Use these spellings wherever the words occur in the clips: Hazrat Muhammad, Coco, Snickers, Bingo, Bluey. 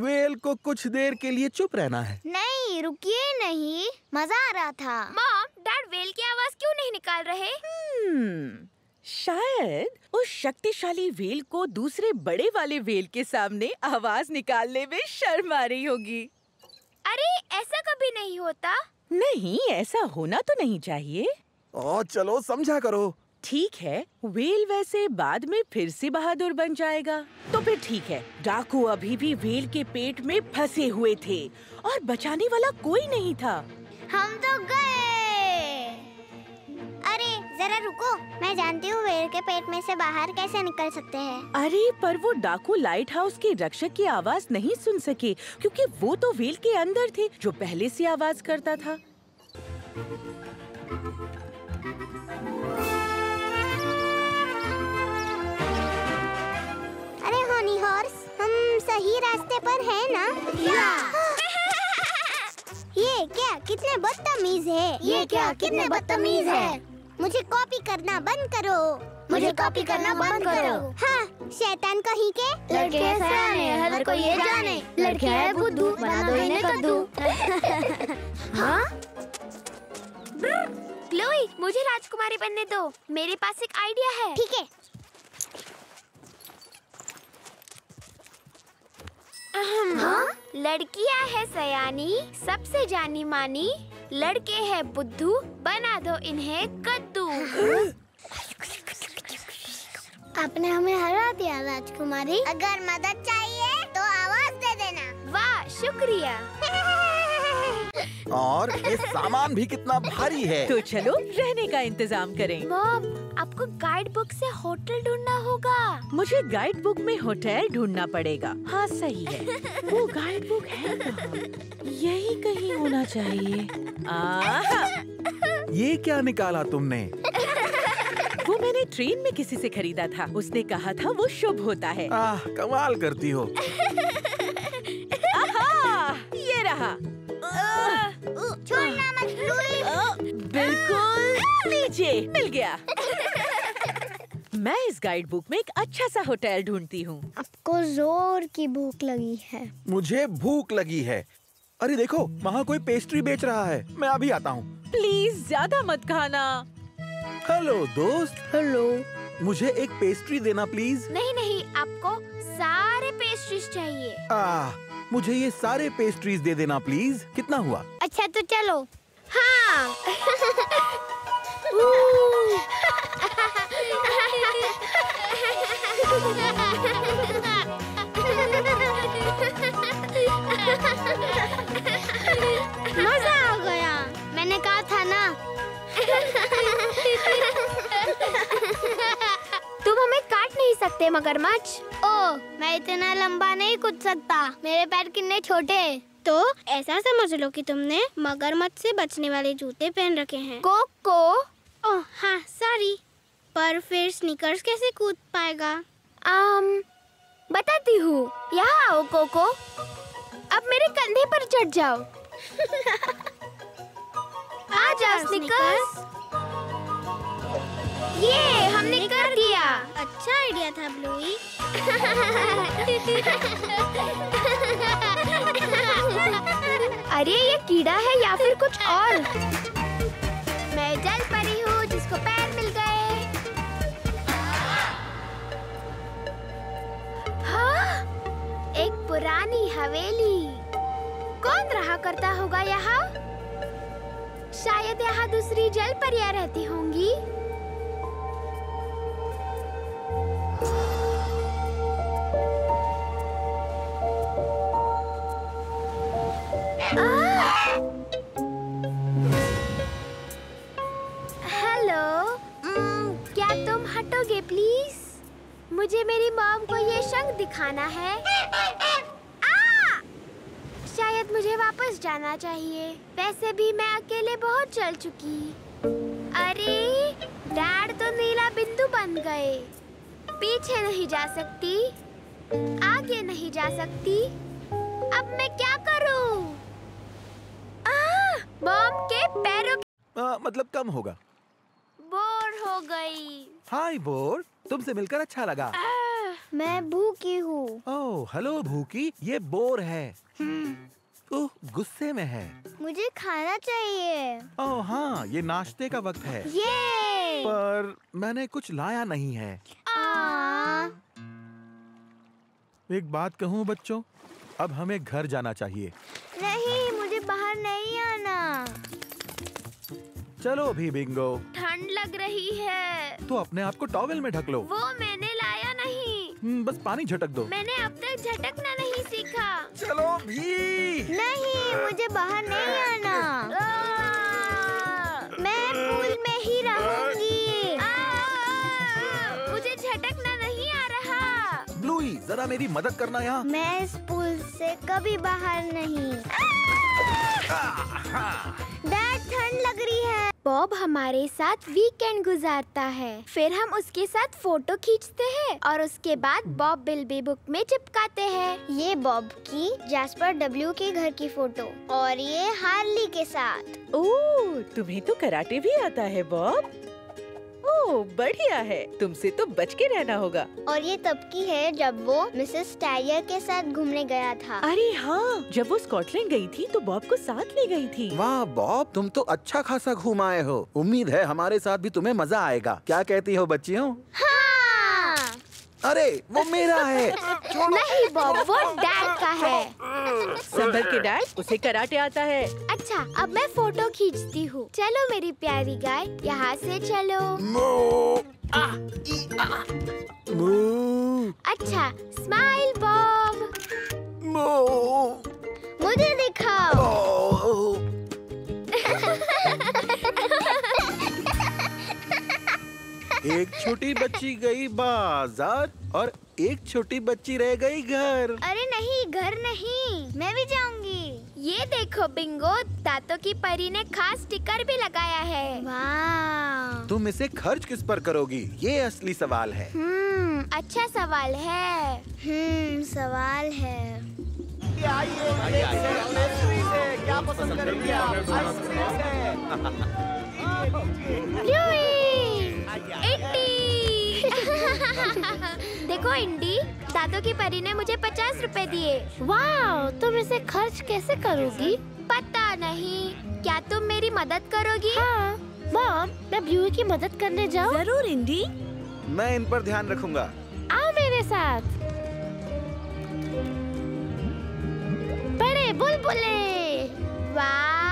Well को कुछ देर के लिए चुप रहना है। नहीं, रुकिए नहीं, मजा आ रहा था। मॉम, डैड वेल की आवाज क्यों नहीं निकाल रहे? शायद उस शक्तिशाली वेल को दूसरे बड़े वाले वेल के सामने आवाज निकालने में शर्म आ रही होगी। अरे ऐसा कभी नहीं होता। नहीं, ऐसा होना तो नहीं चाहिए। ओ चलो समझा करो। ठीक है, वेल वैसे बाद में फिर से बहादुर बन जाएगा। तो फिर ठीक है, डाकू अभी भी वेल के पेट में फंसे हुए थे और बचाने वाला कोई नहीं था। हम तो गए। अरे जरा रुको, मैं जानती हूँ वेल के पेट में से बाहर कैसे निकल सकते हैं। अरे पर वो डाकू लाइट हाउस के रक्षक की आवाज नहीं सुन सके क्योंकि वो तो वेल के अंदर थे जो पहले से आवाज करता था। हम सही रास्ते पर हैं ना? ये क्या कितने बदतमीज है। ये क्या कितने बदतमीज है। मुझे कॉपी करना बंद करो। मुझे कॉपी करना बंद करो। हाँ, शैतान कहीं के लड़के हैं सराने, हर कोई ये जाने लड़के हैं बुद्धू, बना दो इन्हें कद्दू। हाँ ब्लूई, मुझे राजकुमारी बनने दो, मेरे पास एक आइडिया है। ठीक है। हाँ? लड़कियाँ है सयानी, सबसे जानी मानी, लड़के है बुद्धू, बना दो इन्हें कद्दू। आपने हमें हरा दिया राजकुमारी। अगर मदद चाहिए तो आवाज दे देना। वाह शुक्रिया। और ये सामान भी कितना भारी है। तो चलो रहने का इंतजाम करें। मॉम, आपको गाइड बुक से होटल ढूंढना होगा। मुझे गाइड बुक में होटल ढूंढना पड़ेगा। हाँ सही है, वो गाइड बुक है कहाँ? यही कहीं होना चाहिए। ये क्या निकाला तुमने? वो मैंने ट्रेन में किसी से खरीदा था, उसने कहा था वो शुभ होता है। कमाल करती हो। ये रहा। छोड़ना मत ब्लूई। बिल्कुल, लीजिए मिल गया। मैं इस गाइड बुक में एक अच्छा सा होटल ढूंढती हूँ। आपको जोर की भूख लगी है। मुझे भूख लगी है। अरे देखो, वहाँ कोई पेस्ट्री बेच रहा है, मैं अभी आता हूँ। प्लीज ज्यादा मत खाना। हेलो दोस्त। हेलो, मुझे एक पेस्ट्री देना प्लीज। नहीं नहीं, आपको सारे पेस्ट्रीज चाहिए। मुझे ये सारे पेस्ट्रीज दे देना प्लीज। कितना हुआ? अच्छा तो चलो। हाँ। मजा आ गया, मैंने कहा था ना। तुम हमें काट नहीं सकते मगरमच्छ। मैं इतना लंबा नहीं कूद सकता, मेरे पैर कितने छोटे। तो ऐसा समझ लो कि तुमने मगरमच्छ से बचने वाले जूते पहन रखे हैं। कोको। ओह हाँ सॉरी। पर फिर स्नीकर्स कैसे कूद पाएगा? बताती हूँ, यहाँ आओ कोको, अब मेरे कंधे पर चढ़ जाओ। आ जाओ स्नीकर्स। ये हमने कर दिया। अच्छा आइडिया था ब्लूई। अरे ये कीड़ा है या फिर कुछ और। मैं जल परी हूँ जिसको पैर मिल गए। हाँ, एक पुरानी हवेली। कौन रहा करता होगा यहाँ? शायद यहाँ दूसरी जल परियां रहती होंगी। हेलो, क्या तुम हटोगे प्लीज? मुझे मेरी मॉम को ये शंख दिखाना है। शायद मुझे वापस जाना चाहिए, वैसे भी मैं अकेले बहुत चल चुकी। अरे डैड तो नीला बिंदु बन गए। पीछे नहीं जा सकती, आगे नहीं जा सकती, अब मैं क्या करूं? मॉम के पैरों मतलब कम होगा। बोर हो गई। हाय बोर, तुमसे मिलकर अच्छा लगा। मैं भूखी हूँ। ओह हेलो भूखी, ये बोर है। ओह गुस्से में है। मुझे खाना चाहिए। ओह हाँ, ये नाश्ते का वक्त है। ये पर मैंने कुछ लाया नहीं है। एक बात कहूँ बच्चों, अब हमें घर जाना चाहिए। नहीं, मुझे बाहर नहीं आना। चलो भी बिंगो, ठंड लग रही है तो अपने आप को टॉवेल में ढक लो। वो मैंने लाया नहीं। बस पानी झटक दो। मैंने अब तक झटकना नहीं सीखा। चलो भी। नहीं, मुझे बाहर नहीं आना। मैं पूल में ही रहूंगी। मुझे झटकना नहीं आ रहा। ब्लूई, जरा मेरी मदद करना यहाँ। मैं इस पूल से कभी बाहर नहीं। डैड, ठंड लग रही है। बॉब हमारे साथ वीकेंड गुजारता है, फिर हम उसके साथ फोटो खींचते हैं और उसके बाद बॉब बिल्बी बुक में चिपकाते हैं। ये बॉब की जैस्पर डब्ल्यू के घर की फोटो और ये हार्ली के साथ। ओह, तुम्हें तो कराटे भी आता है बॉब। ओह बढ़िया है, तुमसे तो बच के रहना होगा। और ये तब की है जब वो मिसेस टैरियर के साथ घूमने गया था। अरे हाँ, जब वो स्कॉटलैंड गई थी तो बॉब को साथ ले गई थी। वाह बॉब, तुम तो अच्छा खासा घूम आए हो। उम्मीद है हमारे साथ भी तुम्हें मजा आएगा। क्या कहती हो बच्चियों? हाँ। अरे वो मेरा है। नहीं बॉब, वो डैड का है। संभल के डैड, उसे कराटे आता है। अच्छा, अब मैं फोटो खींचती हूँ। चलो मेरी प्यारी गाय, यहाँ से चलो। अच्छा स्माइल बॉब, मुझे दिखाओ। एक छोटी बच्ची गई बाजार और एक छोटी बच्ची रह गई घर। अरे नहीं, घर नहीं, मैं भी जाऊंगी। ये देखो बिंगो, दांतों की परी ने खास स्टिकर भी लगाया है। वाह, तुम इसे खर्च किस पर करोगी, ये असली सवाल है। अच्छा सवाल है। सवाल है। क्या पसंद करेंगे आप? देखो इंडी, दादू की परी ने मुझे 50 रुपए दिए। वाह, तुम इसे खर्च कैसे करोगी? पता नहीं, क्या तुम मेरी मदद करोगी? हाँ मॉम, मैं ब्लूई की मदद करने जाऊँ? जरूर इंडी, मैं इन पर ध्यान रखूंगा। आओ मेरे साथ। बड़े बुलबुले। वाह।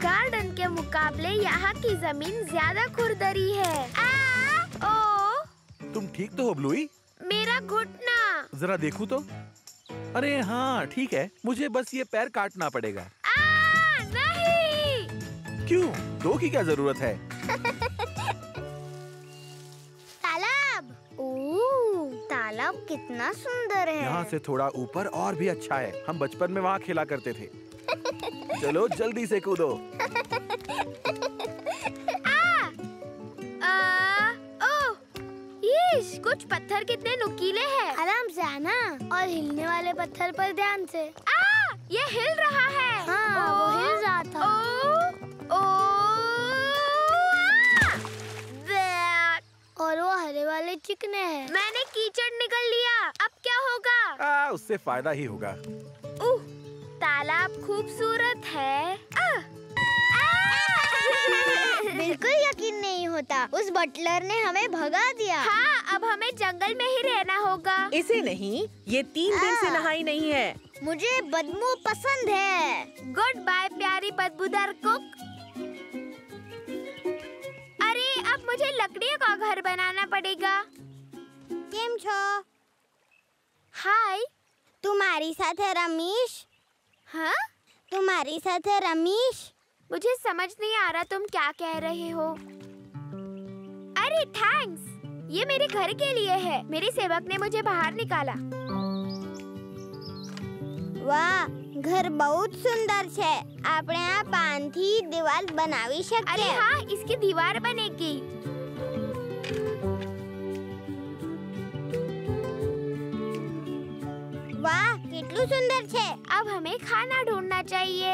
गार्डन के मुकाबले यहाँ की जमीन ज्यादा खुरदरी है। तुम ठीक तो हो ब्लूई? मेरा घुटना जरा देखूं तो। अरे हाँ ठीक है, मुझे बस ये पैर काटना पड़ेगा। नहीं। क्यों, दो की क्या जरूरत है? तालाब। ओह, तालाब कितना सुंदर है। यहाँ से थोड़ा ऊपर और भी अच्छा है, हम बचपन में वहाँ खेला करते थे। चलो जल्दी से कूदो। ये कुछ पत्थर कितने नुकीले हैं। आराम से आना और हिलने वाले पत्थर पर ध्यान से। ये हिल रहा है। हाँ, वो हिल रहा था। और वो हरे वाले चिकने हैं। मैंने कीचड़ निगल लिया, अब क्या होगा? उससे फायदा ही होगा। तालाब खूबसूरत है। बिल्कुल यकीन नहीं होता, उस बटलर ने हमें भगा दिया। हाँ, अब हमें जंगल में ही रहना होगा। इसे नहीं, ये 3 दिन से नहाई नहीं है। मुझे बदबू पसंद है। गुड बाय प्यारी बदबूदार कुक। अरे, अब मुझे लकड़ियों का घर बनाना पड़ेगा। केम छो? हाय। तुम्हारी साथ है रमेश? हाँ? तुम्हारी साथ है रमेश? मुझे समझ नहीं आ रहा तुम क्या कह रहे हो। अरे थैंक्स, ये मेरे घर के लिए है। मेरे सेवक ने मुझे बाहर निकाला। वाह, घर बहुत सुंदर है। आपने आ पांथी दीवार बनावी शक्य। अरे हाँ, इसकी दीवार बनेगी। वाह, कितलू सुंदर छे। अब हमें खाना ढूंढना चाहिए।